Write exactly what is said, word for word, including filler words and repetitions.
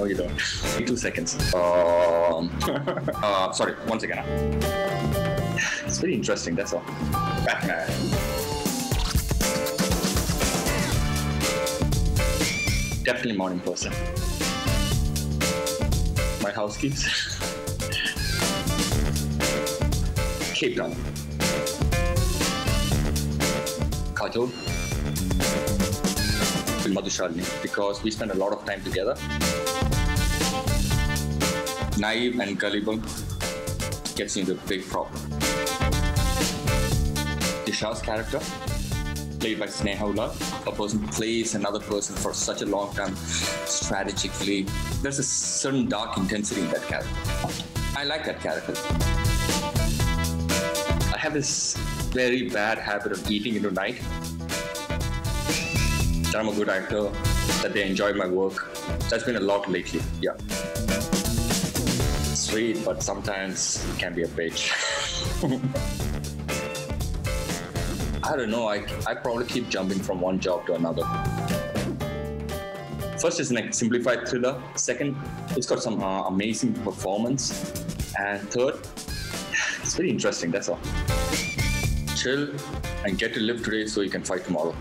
No, you don't. Two seconds. Um, uh, sorry, one second. It's very interesting, that's all. Batman. Definitely morning person. My house keeps. Cape Town. Kajol. Madhushalini, because we spend a lot of time together. Naive and gullible gets into a big problem. Disha's character, played by Sneha Ula, a person plays another person for such a long time strategically. There's a certain dark intensity in that character. I like that character. I have this very bad habit of eating into night. I'm a good actor, that they enjoy my work. That's been a lot lately, yeah. Sweet, but sometimes it can be a bitch. I don't know, I, I probably keep jumping from one job to another. First, it's like simplified thriller. Second, it's got some uh, amazing performance. And third, it's very interesting, that's all. Chill and get to live today so you can fight tomorrow.